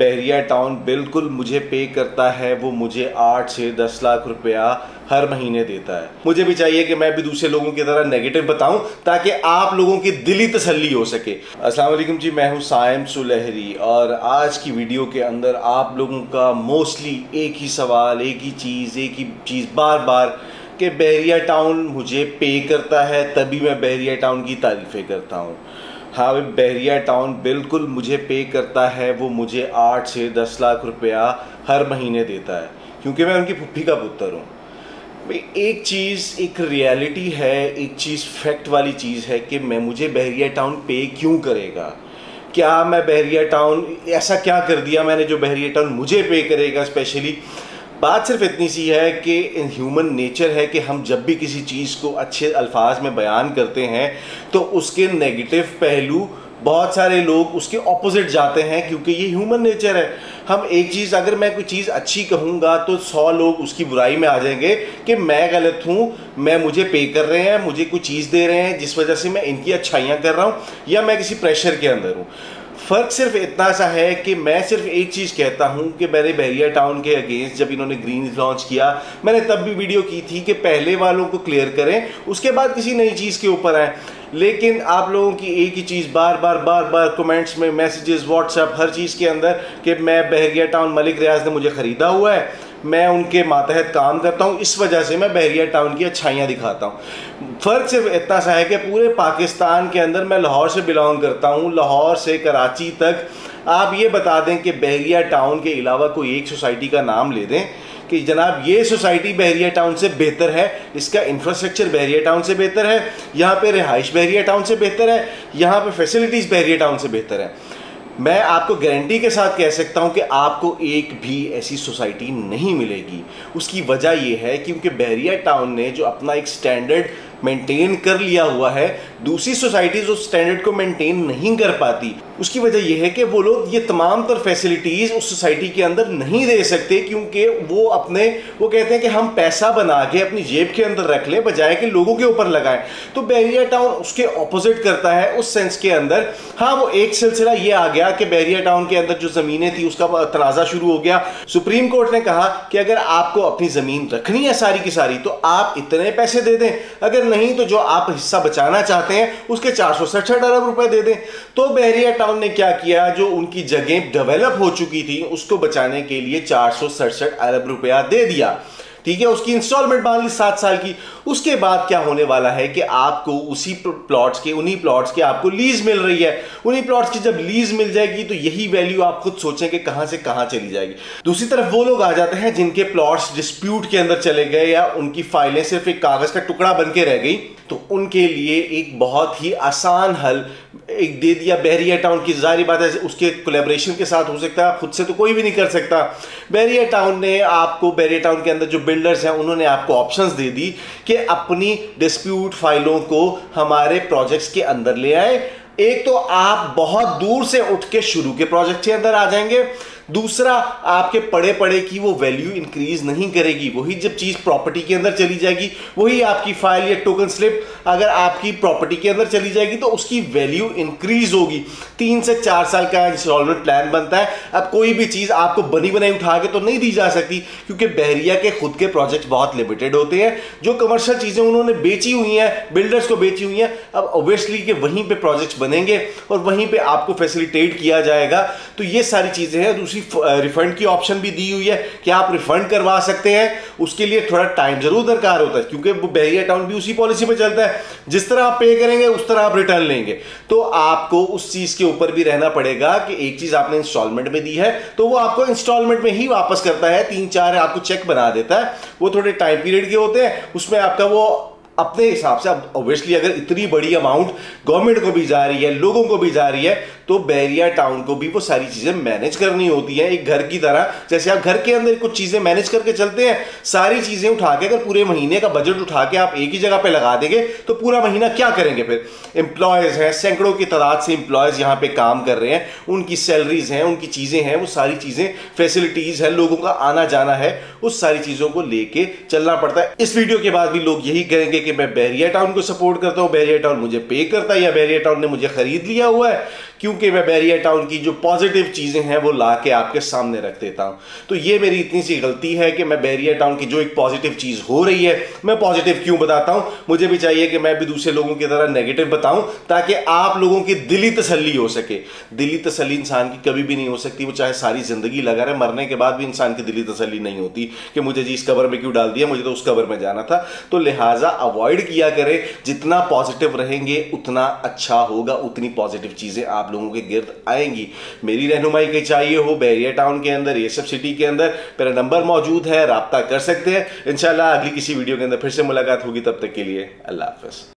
बहरिया town बिल्कुल मुझे पे करता है, वो मुझे 8 से 10 लाख रुपया हर महीने देता है। मुझे भी चाहिए कि मैं भी दूसरे लोगों की तरह नेगेटिव बताऊं ताकि आप लोगों की दिली तसल्ली हो सके। अस्सलाम वालेकुम जी, मैं हूं साइम सुलहरी और आज की वीडियो के अंदर आप लोगों का मोस्टली एक ही सवाल, एक ही चीज़ बार बार कि बहरिया टाउन मुझे पे करता है तभी मैं बहरिया टाउन की तारीफ़ें करता हूँ। हाँ, बहरिया टाउन बिल्कुल मुझे पे करता है, वो मुझे 8 से 10 लाख रुपया हर महीने देता है क्योंकि मैं उनकी फुफी का पुत्र हूँ। भाई एक चीज़, एक रियलिटी है, एक चीज़ फैक्ट वाली चीज़ है कि मैं मुझे बहरिया टाउन पे क्यों करेगा। क्या मैं बहरिया टाउन, ऐसा क्या कर दिया मैंने जो बहरिया टाउन मुझे पे करेगा स्पेशली? बात सिर्फ इतनी सी है कि ह्यूमन नेचर है कि हम जब भी किसी चीज़ को अच्छे अल्फाज में बयान करते हैं तो उसके नेगेटिव पहलू बहुत सारे लोग उसके ऑपोजिट जाते हैं क्योंकि ये ह्यूमन नेचर है। हम एक चीज़, अगर मैं कोई चीज़ अच्छी कहूँगा तो 100 लोग उसकी बुराई में आ जाएंगे कि मैं गलत हूँ, मैं मुझे पे कर रहे हैं, मुझे कोई चीज़ दे रहे हैं जिस वजह से मैं इनकी अच्छाइयाँ कर रहा हूँ या मैं किसी प्रेशर के अंदर हूँ। फ़र्क सिर्फ इतना सा है कि मैं सिर्फ एक चीज़ कहता हूं कि मैंने बहरिया टाउन के अगेंस्ट जब इन्होंने ग्रीन लॉन्च किया, मैंने तब भी वीडियो की थी कि पहले वालों को क्लियर करें, उसके बाद किसी नई चीज़ के ऊपर आए। लेकिन आप लोगों की एक ही चीज़ बार बार कमेंट्स में, मैसेजेस, व्हाट्सएप, हर चीज़ के अंदर कि मैं बहरिया टाउन, मलिक रियाज ने मुझे ख़रीदा हुआ है, मैं उनके मातहत काम करता हूँ, इस वजह से मैं बहरिया टाउन की अच्छाइयाँ दिखाता हूँ। फ़र्क सिर्फ इतना सा है कि पूरे पाकिस्तान के अंदर, मैं लाहौर से बिलोंग करता हूँ, लाहौर से कराची तक, आप ये बता दें कि बहरिया टाउन के अलावा कोई एक सोसाइटी का नाम ले दें कि जनाब ये सोसाइटी बहरिया टाउन से बेहतर है, इसका इंफ्रास्ट्रक्चर बहरिया टाउन से बेहतर है, यहाँ पर रिहाइश बहरिया टाउन से बेहतर है, यहाँ पर फैसिलिटीज़ बहरिया टाउन से बेहतर है। मैं आपको गारंटी के साथ कह सकता हूं कि आपको एक भी ऐसी सोसाइटी नहीं मिलेगी। उसकी वजह यह है क्योंकि बहरिया टाउन ने जो अपना एक स्टैंडर्ड मेंटेन कर लिया हुआ है, दूसरी सोसाइटीज़ उस स्टैंडर्ड को मेंटेन नहीं कर पाती। उसकी वजह यह है कि वो लोग ये तमाम तर फैसिलिटीज़ उस सोसाइटी के अंदर नहीं दे सकते क्योंकि वो अपने, वो कहते हैं कि हम पैसा बना के अपनी जेब के अंदर रख लें बजाय कि लोगों के ऊपर लगाएं। तो बहरिया टाउन उसके ऑपोजिट करता है उस सेंस के अंदर। हाँ, वो एक सिलसिला ये आ गया कि बहरिया टाउन के अंदर जो ज़मीनें थी उसका तनाज़ा शुरू हो गया। सुप्रीम कोर्ट ने कहा कि अगर आपको अपनी ज़मीन रखनी है सारी की सारी तो आप इतने पैसे दे दें, अगर नहीं तो जो आप हिस्सा बचाना चाहते हैं उसके 467 अरब रुपए दे दें। तो बहरिया टाउन ने क्या किया, जो उनकी जगह डेवलप हो चुकी थी उसको बचाने के लिए 467 अरब रुपया दे दिया। ठीक है, उसकी इंस्टॉलमेंट मान ली 7 साल की। उसके बाद क्या होने वाला है कि आपको उसी प्लॉट्स के, उन्हीं प्लॉट्स के आपको लीज मिल रही है। उन्हीं प्लॉट्स की जब लीज मिल जाएगी तो यही वैल्यू आप खुद सोचें कि कहां से कहां चली जाएगी। दूसरी तरफ वो लोग आ जाते हैं जिनके प्लॉट्स डिस्प्यूट के अंदर चले गए या उनकी फाइलें सिर्फ एक कागज का टुकड़ा बन के रह गई, तो उनके लिए एक बहुत ही आसान हल एक दे दिया बहरिया टाउन की। जाहिर बात है उसके कोलैबोरेशन के साथ हो सकता है, खुद से तो कोई भी नहीं कर सकता। बहरिया टाउन ने आपको, बहरिया टाउन के अंदर जो बिल्डर्स हैं उन्होंने आपको ऑप्शंस दे दी कि अपनी डिस्प्यूट फाइलों को हमारे प्रोजेक्ट्स के अंदर ले आए। एक तो आप बहुत दूर से उठ के शुरू के प्रोजेक्ट के अंदर आ जाएंगे, दूसरा आपके पड़े पड़े की वो वैल्यू इंक्रीज नहीं करेगी। वही जब चीज़ प्रॉपर्टी के अंदर चली जाएगी, वही आपकी फाइल या टोकन स्लिप अगर आपकी प्रॉपर्टी के अंदर चली जाएगी तो उसकी वैल्यू इंक्रीज होगी। 3 से 4 साल का इंस्टॉलमेंट प्लान बनता है। अब कोई भी चीज़ आपको बनी बनाई उठा के तो नहीं दी जा सकती क्योंकि बहरिया के खुद के प्रोजेक्ट बहुत लिमिटेड होते हैं। जो कमर्शल चीज़ें उन्होंने बेची हुई हैं, बिल्डर्स को बेची हुई हैं, अब ऑब्वियसली कि वहीं पर प्रोजेक्ट्स बनेंगे और वहीं पर आपको फैसिलिटेट किया जाएगा। तो ये सारी चीज़ें हैं। दूसरी रिफंड की ऑप्शन भी दी हुई है कि आप रिफंड करवा सकते हैं, उसके लिए थोड़ा टाइम जरूर दरकार होता है क्योंकि बहरिया टाउन भी उसी पॉलिसी पे चलता है, जिस तरह आप पे करेंगे उस तरह आप रिटर्न लेंगे। तो आपको उस चीज के ऊपर भी रहना पड़ेगा कि एक चीज आपने इंस्टॉलमेंट में दी है तो वो आपको इंस्टॉलमेंट में ही वापस करता है। 3-4 आपको चेक बना देता है, वो थोड़े टाइम पीरियड के होते हैं, उसमें आपका वो अपने हिसाब से। अब ऑब्वियसली अगर इतनी बड़ी अमाउंट गवर्नमेंट को भी जा रही है, लोगों को भी जा रही है, तो बहरिया टाउन को भी वो सारी चीज़ें मैनेज करनी होती हैं। एक घर की तरह, जैसे आप घर के अंदर कुछ चीज़ें मैनेज करके चलते हैं, सारी चीज़ें उठा के अगर पूरे महीने का बजट उठा के आप एक ही जगह पे लगा देंगे तो पूरा महीना क्या करेंगे? फिर एम्प्लॉयज़ हैं, सैकड़ों की तादाद से एम्प्लॉयज़ यहाँ पर काम कर रहे हैं, उनकी सैलरीज़ हैं, उनकी चीज़ें हैं, वो सारी चीज़ें, फैसिलिटीज़ हैं, लोगों का आना जाना है, उस सारी चीज़ों को लेके चलना पड़ता है। इस वीडियो के बाद भी लोग यही कहेंगे कि मैं बहरिया टाउन को सपोर्ट करता हूँ, बहरिया टाउन मुझे पे करता है या बहरिया टाउन ने मुझे खरीद लिया हुआ है। क्योंकि मैं बहरिया टाउन की जो पॉजिटिव चीज़ें हैं वो ला के आपके सामने रख देता हूँ। तो ये मेरी इतनी सी गलती है कि मैं बहरिया टाउन की जो एक पॉजिटिव चीज़ हो रही है मैं पॉजिटिव क्यों बताता हूँ, मुझे भी चाहिए कि मैं भी दूसरे लोगों की तरह नेगेटिव बताऊँ ताकि आप लोगों की दिली तसल्ली हो सके। दिली तसल्ली इंसान की कभी भी नहीं हो सकती, वो चाहे सारी ज़िंदगी लगा रहे, मरने के बाद भी इंसान की दिली तसल्ली नहीं होती कि मुझे जी इस कब्र में क्यों डाल दिया, मुझे तो उस कब्र में जाना था। तो लिहाजा अवॉइड किया करें, जितना पॉजिटिव रहेंगे उतना अच्छा होगा, उतनी पॉजिटिव चीज़ें आप लोगों के गिर्द आएंगी। मेरी रहनुमाई के चाहिए हो बहरिया टाउन के अंदर, ये सब सिटी के अंदर मेरा नंबर मौजूद है, राब्ता कर सकते हैं। इंशाल्लाह अगली किसी वीडियो के अंदर फिर से मुलाकात होगी, तब तक के लिए अल्लाह हाफ़िज़।